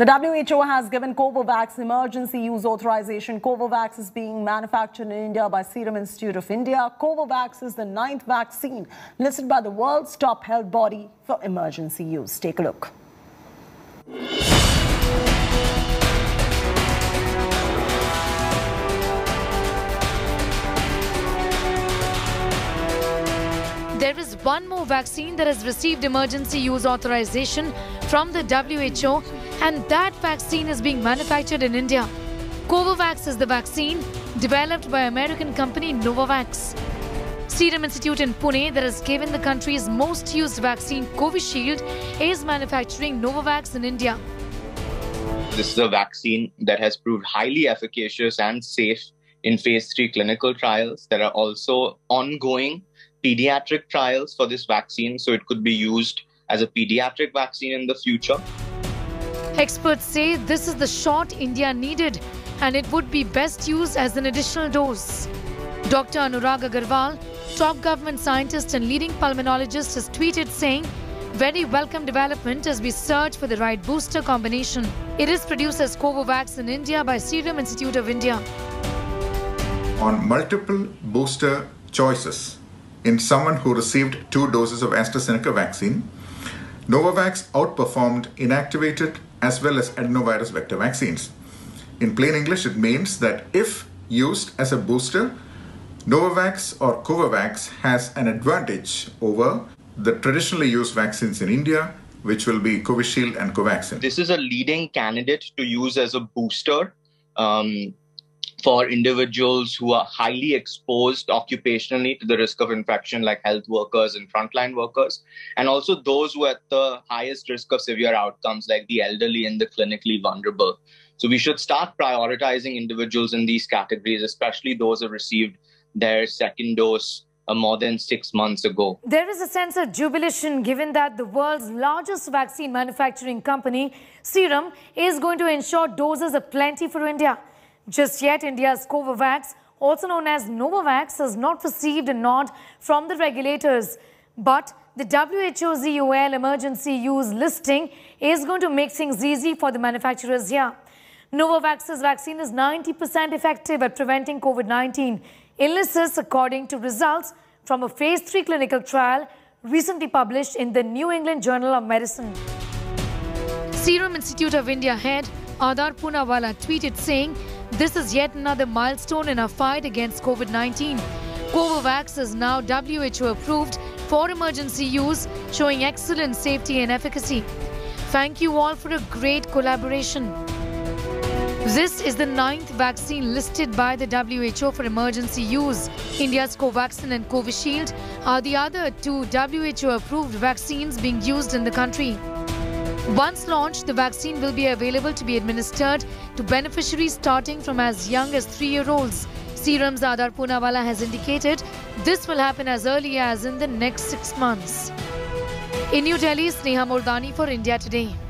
The WHO has given Covovax emergency use authorization. Covovax is being manufactured in India by Serum Institute of India. Covovax is the 9th vaccine listed by the world's top health body for emergency use. Take a look. There is one more vaccine that has received emergency use authorization from the WHO, and that vaccine is being manufactured in India. Covovax is the vaccine developed by American company Novavax. Serum Institute in Pune, that has given the country's most used vaccine Covishield, is manufacturing Novavax in India. This is a vaccine that has proved highly efficacious and safe in phase 3 clinical trials. There are also ongoing pediatric trials for this vaccine, so it could be used as a pediatric vaccine in the future. Experts say this is the shot India needed, and it would be best used as an additional dose. Dr. Anurag Agrawal, top government scientist and leading pulmonologist, has tweeted saying, "Very welcome development as we search for the right booster combination." It is produced as Covovax in India by Serum Institute of India. On multiple booster choices in someone who received 2 doses of AstraZeneca vaccine, Novavax outperformed inactivated as well as adenovirus vector vaccines. In plain English, it means that if used as a booster, Novavax or Covovax has an advantage over the traditionally used vaccines in India, which will be Covishield and Covaxin. This is a leading candidate to use as a booster for individuals who are highly exposed occupationally to the risk of infection, like health workers and frontline workers, and also those who are at the highest risk of severe outcomes, like the elderly and the clinically vulnerable. So we should start prioritizing individuals in these categories, especially those who have received their second dose more than 6 months ago. There is a sense of jubilation given that the world's largest vaccine manufacturing company, Serum, is going to ensure doses of plenty for India. Just yet, India's Covovax, also known as Novavax, has not received a nod from the regulators. But the WHO's EUL emergency use listing is going to make things easy for the manufacturers here. Novavax's vaccine is 90% effective at preventing COVID-19 illnesses, according to results from a phase 3 clinical trial recently published in the New England Journal of Medicine. Serum Institute of India head Adar Poonawalla tweeted saying, "This is yet another milestone in our fight against COVID-19. Covovax is now WHO approved for emergency use, showing excellent safety and efficacy. Thank you all for a great collaboration." This is the 9th vaccine listed by the WHO for emergency use. India's Covaxin and Covishield are the other 2 WHO-approved vaccines being used in the country. Once launched, the vaccine will be available to be administered to beneficiaries starting from as young as 3-year-olds. Serum's Adar Poonawalla has indicated this will happen as early as in the next 6 months. In New Delhi, Sneha Mordani for India Today.